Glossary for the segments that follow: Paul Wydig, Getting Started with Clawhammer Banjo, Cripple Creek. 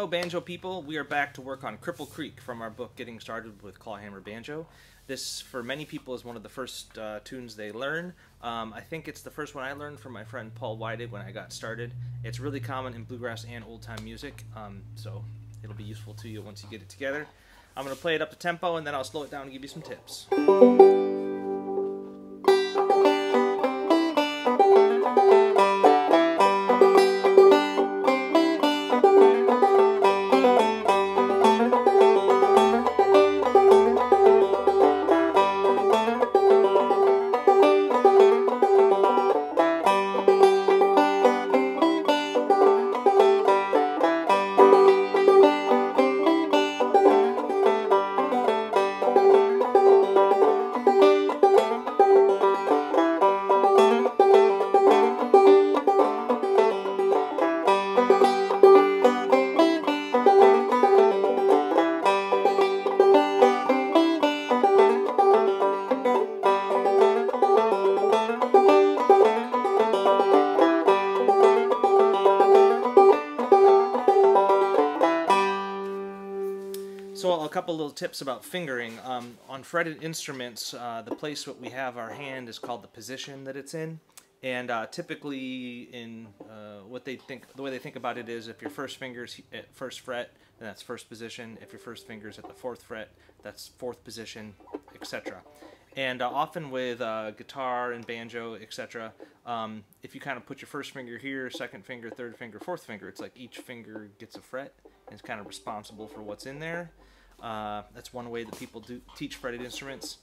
Hello banjo people, we are back to work on Cripple Creek from our book Getting Started with Clawhammer Banjo. This, for many people, is one of the first tunes they learn. I think it's the first one I learned from my friend Paul Wydig when I got started. It's really common in bluegrass and old-time music, so it'll be useful to you once you get it together. I'm going to play it up to tempo and then I'll slow it down and give you some tips. So a couple little tips about fingering. On fretted instruments, the place that we have our hand is called the position that it's in. And typically, in the way they think about it is, if your first finger's at first fret, then that's first position. If your first finger's at the fourth fret, that's fourth position, etc. And often with guitar and banjo, etc., if you kind of put your first finger here, second finger, third finger, fourth finger, it's like each finger gets a fret and is kind of responsible for what's in there. That's one way that people teach fretted instruments.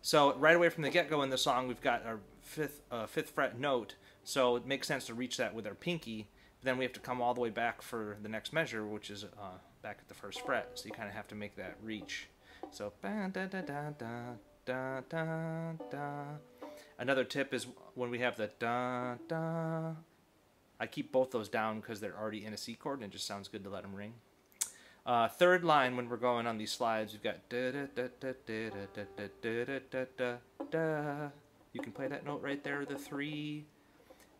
So right away from the get-go in the song, we've got our fifth fret note, so it makes sense to reach that with our pinky. Then we have to come all the way back for the next measure, which is back at the first fret, so you kind of have to make that reach. So da da da da da da da. Another tip is when we have the da da, I keep both those down because they're already in a C chord and it just sounds good to let them ring. Third line, when we're going on these slides, we've got da da da da da da da da da da da. You can play that note right there, the three,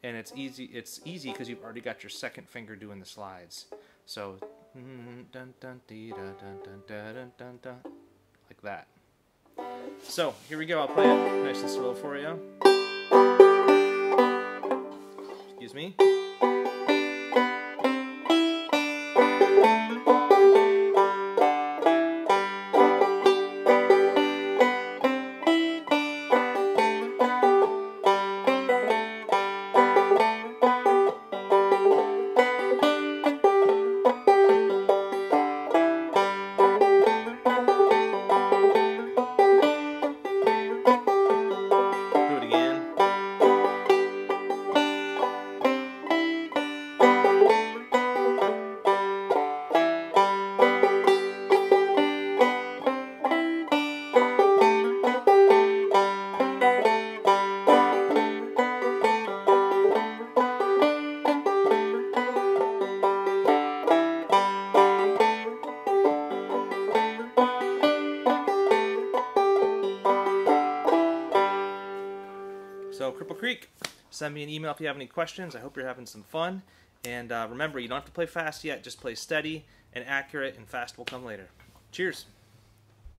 and it's easy. It's easy because you've already got your second finger doing the slides. So like that. So here we go. I'll play it nice and slow for you. Excuse me. So Cripple Creek, send me an email if you have any questions. I hope you're having some fun. And remember, you don't have to play fast yet. Just play steady and accurate, and fast will come later. Cheers.